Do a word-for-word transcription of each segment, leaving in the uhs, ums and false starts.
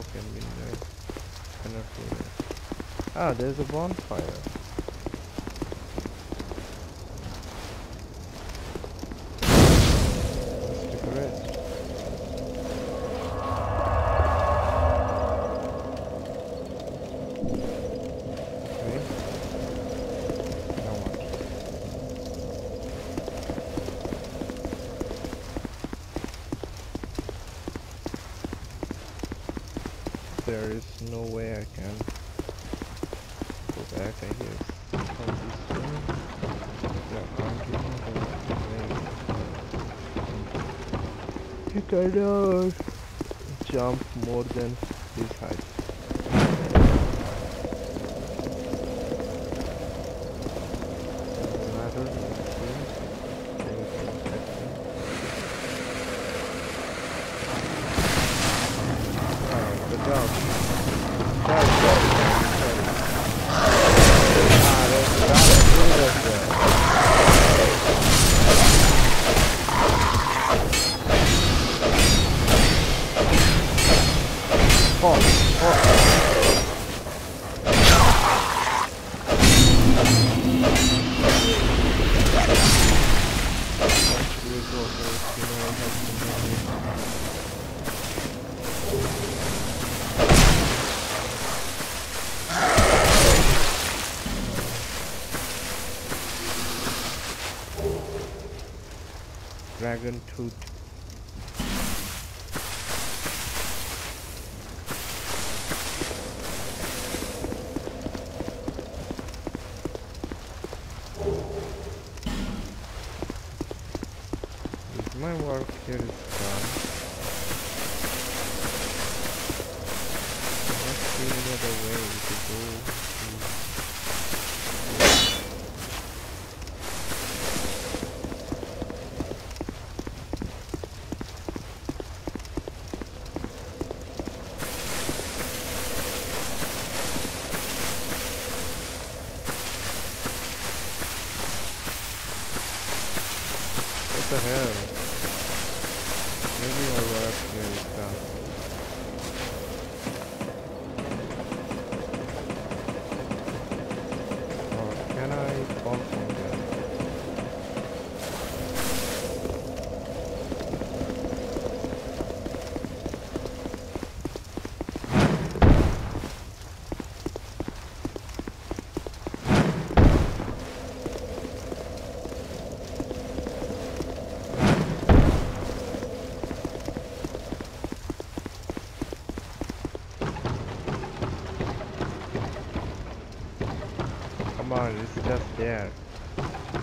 broken window. Cannot do that. Ah, there's a bonfire. There is no way I can go back, I guess. On this way? Yeah, I'm giving the way. You cannot jump more than this height. Dragon tooth. My work here is done. Let's see another way to go. What the hell? Maybe I'll work here is done. Or can I pop from there? Come on, it's just there. Okay,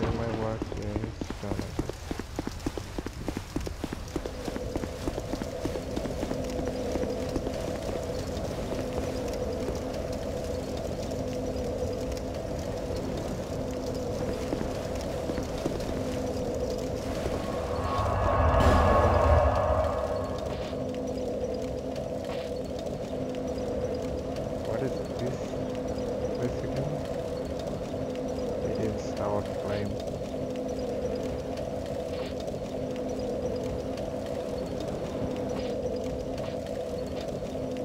my work here is done.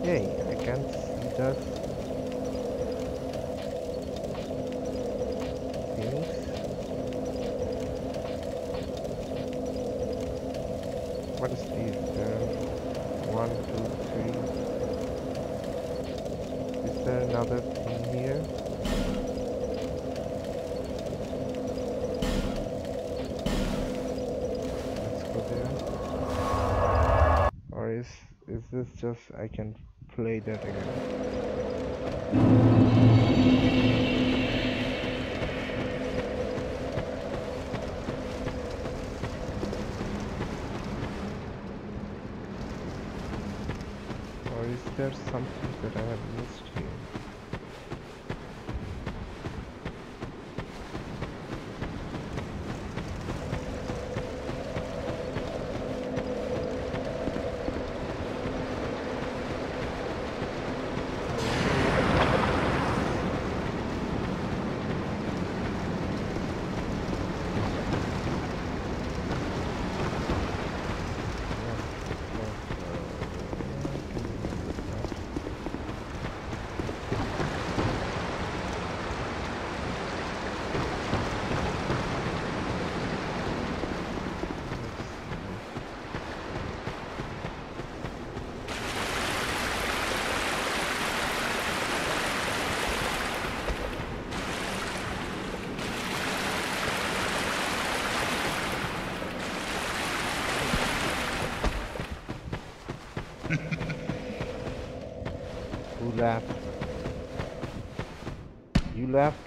Hey, I can't see that things. What is this? There? One, two, three. Is there another thing here? Let's go there. Or is is this just I can play that again. Or is there something that I have missed here? left. You left.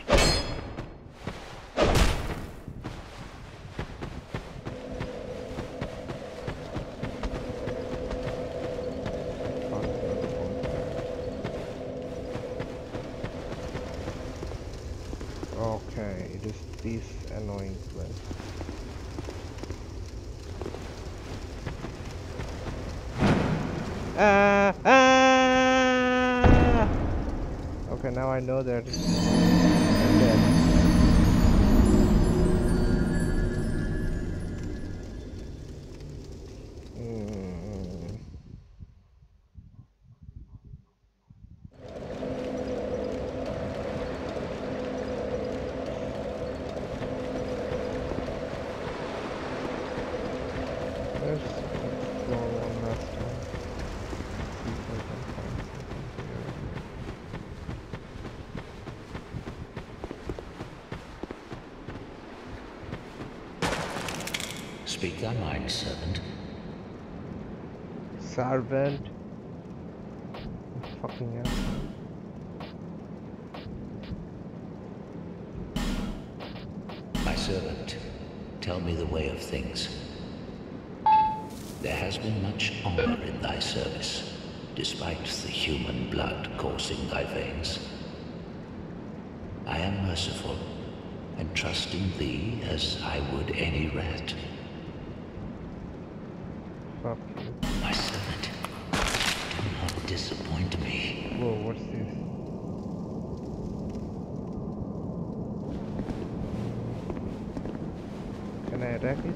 Okay, it is this annoying place. Ah, ah! Okay, now I know that I'm dead. Mm. There's Speak thy mind, servant. Servant? Fucking hell. My servant, tell me the way of things. There has been much honor in thy service, despite the human blood coursing thy veins. I am merciful, and trust in thee as I would any rat. My servant, do not disappoint me. Whoa, what's this? Can I attack it?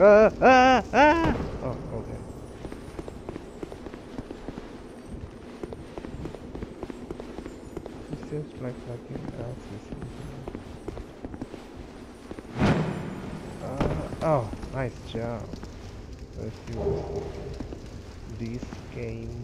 Ah, ah, ah! Oh, okay. It seems like fucking ass. Uh, oh, nice job. Let's use this game.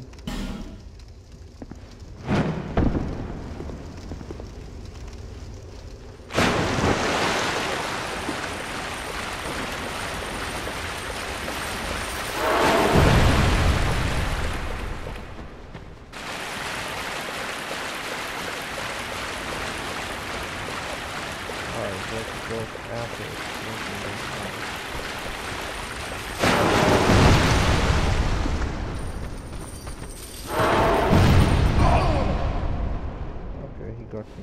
Got me.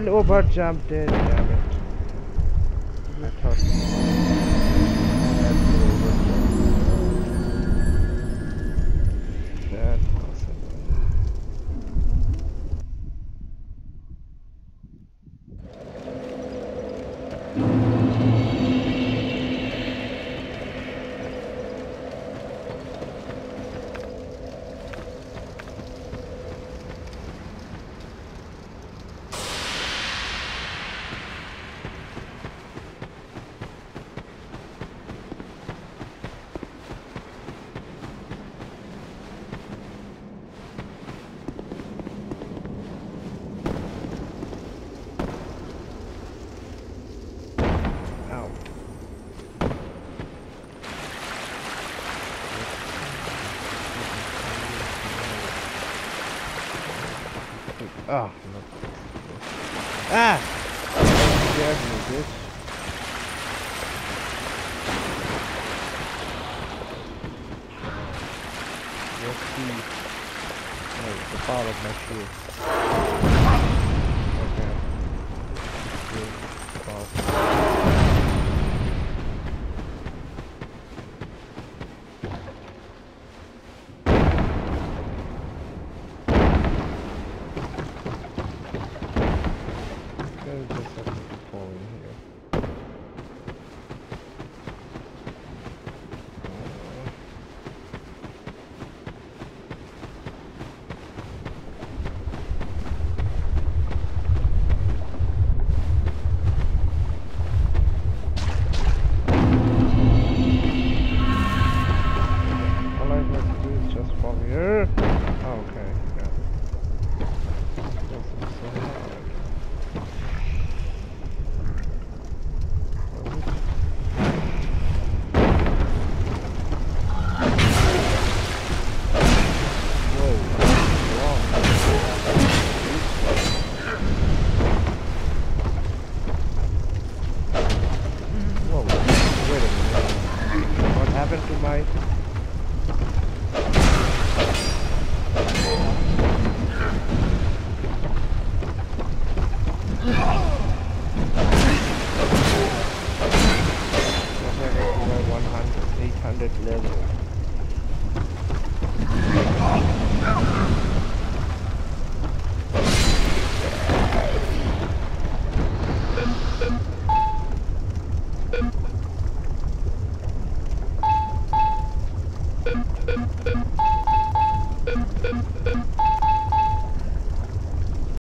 Over jumped it, damn it. I thought I had to overjump. That was oh, no. Ah! You scared me, bitch. Let's see. No, it's the part of my shoe. Okay. Good. Oh. is this falling here? All I have to do is just fall here. Oh, okay, got it. Doesn't so hard. eight hundred level.